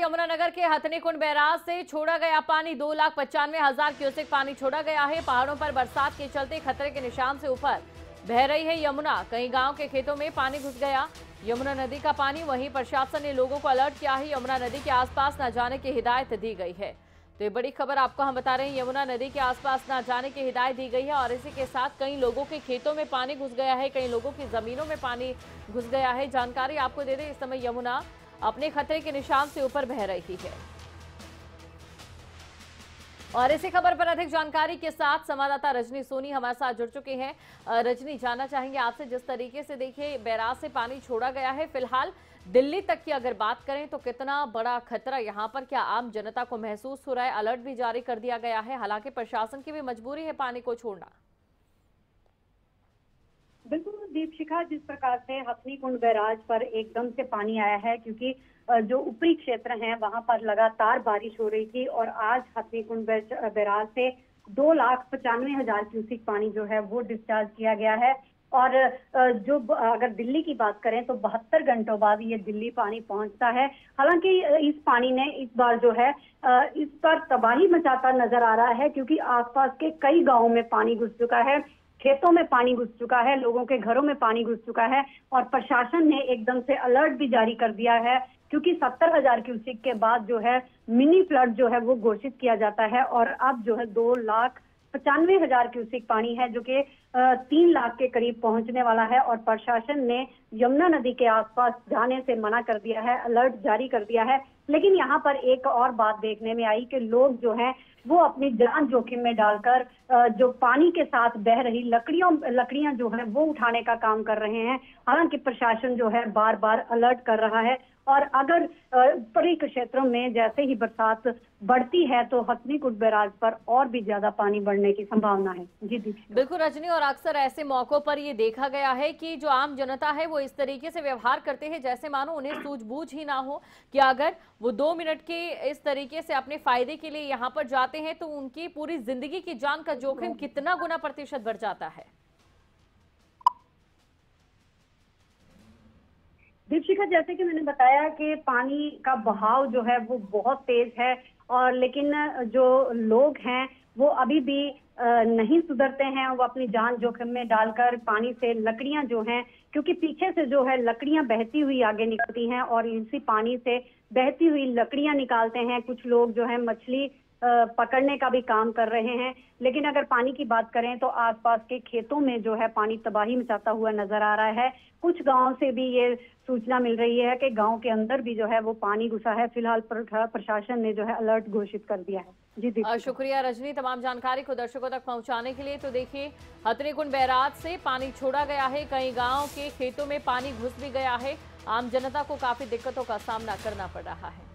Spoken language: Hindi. यमुनानगर के हथिनीकुंड बैराज से छोड़ा गया पानी 2,95,000 क्यूसेक पानी छोड़ा गया है। पहाड़ों पर बरसात के चलते खतरे के निशान से ऊपर बह रही है यमुना। कई गांव के खेतों में पानी घुस गया यमुना नदी का पानी। वहीं प्रशासन ने लोगों को अलर्ट किया है, यमुना नदी के आसपास न जाने की हिदायत दी गई है। तो ये बड़ी खबर आपको हम बता रहे हैं, यमुना नदी के आसपास न जाने की हिदायत दी गई है। और इसी के साथ कई लोगों के खेतों में पानी घुस गया है, कई लोगों की जमीनों में पानी घुस गया है। जानकारी आपको दे रहे, इस समय यमुना अपने खतरे के निशान से ऊपर बह रही है। और इसी खबर पर अधिक जानकारी के साथ संवाददाता रजनी सोनी हमारे साथ जुड़ चुके हैं। रजनी, जानना चाहेंगे आपसे, जिस तरीके से देखिए बैराज से पानी छोड़ा गया है, फिलहाल दिल्ली तक की अगर बात करें तो कितना बड़ा खतरा यहाँ पर क्या आम जनता को महसूस हो रहा है? अलर्ट भी जारी कर दिया गया है, हालांकि प्रशासन की भी मजबूरी है पानी को छोड़ना। बिल्कुल दीपशिखा, जिस प्रकार से हथिनीकुंड बैराज पर एकदम से पानी आया है, क्योंकि जो ऊपरी क्षेत्र हैं वहां पर लगातार बारिश हो रही थी और आज हथिनीकुंड बैराज से 2,95,000 क्यूसेक पानी जो है वो डिस्चार्ज किया गया है। और जो अगर दिल्ली की बात करें तो 72 घंटों बाद ये दिल्ली पानी पहुंचता है। हालांकि इस पानी ने इस बार जो है इस पर तबाही मचाता नजर आ रहा है, क्योंकि आसपास के कई गाँव में पानी घुस चुका है, खेतों में पानी घुस चुका है, लोगों के घरों में पानी घुस चुका है। और प्रशासन ने एकदम से अलर्ट भी जारी कर दिया है, क्योंकि 70,000 क्यूसेक के बाद जो है मिनी फ्लड जो है वो घोषित किया जाता है। और अब जो है 2,95,000 क्यूसेक पानी है जो कि 3 लाख के करीब पहुंचने वाला है। और प्रशासन ने यमुना नदी के आसपास जाने से मना कर दिया है, अलर्ट जारी कर दिया है। लेकिन यहाँ पर एक और बात देखने में आई कि लोग जो हैं वो अपनी जान जोखिम में डालकर जो पानी के साथ बह रही लकड़ियां जो है वो उठाने का काम कर रहे हैं। हालांकि प्रशासन जो है बार बार अलर्ट कर रहा है। और अगर ऊपरी क्षेत्रों में जैसे ही बरसात बढ़ती है तो हथिनीकुंड बैराज पर और भी ज्यादा पानी बढ़ने की संभावना है। जी बिल्कुल रजनी, और अक्सर ऐसे मौकों पर ये देखा गया है कि जो आम जनता है वो इस तरीके से व्यवहार करते हैं जैसे मानो उन्हें सूझबूझ ही ना हो कि अगर वो 2 मिनट के इस तरीके से अपने फायदे के लिए यहाँ पर जाते हैं तो उनकी पूरी जिंदगी की जान का जोखिम कितना गुना प्रतिशत बढ़ जाता है। दीपशिखा, जैसे कि मैंने बताया कि पानी का बहाव जो है वो बहुत तेज है, और लेकिन जो लोग हैं वो अभी भी नहीं सुधरते हैं। वो अपनी जान जोखिम में डालकर पानी से लकड़ियां जो हैं, क्योंकि पीछे से जो है लकड़ियां बहती हुई आगे निकलती हैं और इसी पानी से बहती हुई लकड़ियां निकालते हैं। कुछ लोग जो है मछली पकड़ने का भी काम कर रहे हैं। लेकिन अगर पानी की बात करें तो आसपास के खेतों में जो है पानी तबाही मचाता हुआ नजर आ रहा है। कुछ गांव से भी ये सूचना मिल रही है कि गांव के अंदर भी जो है वो पानी घुसा है। फिलहाल प्रशासन ने जो है अलर्ट घोषित कर दिया है। जी शुक्रिया रजनी, तमाम जानकारी को दर्शकों तक पहुंचाने के लिए। तो देखिए हथिनीकुंड बैराज से पानी छोड़ा गया है, कई गाँव के खेतों में पानी घुस भी गया है, आम जनता को काफी दिक्कतों का सामना करना पड़ रहा है।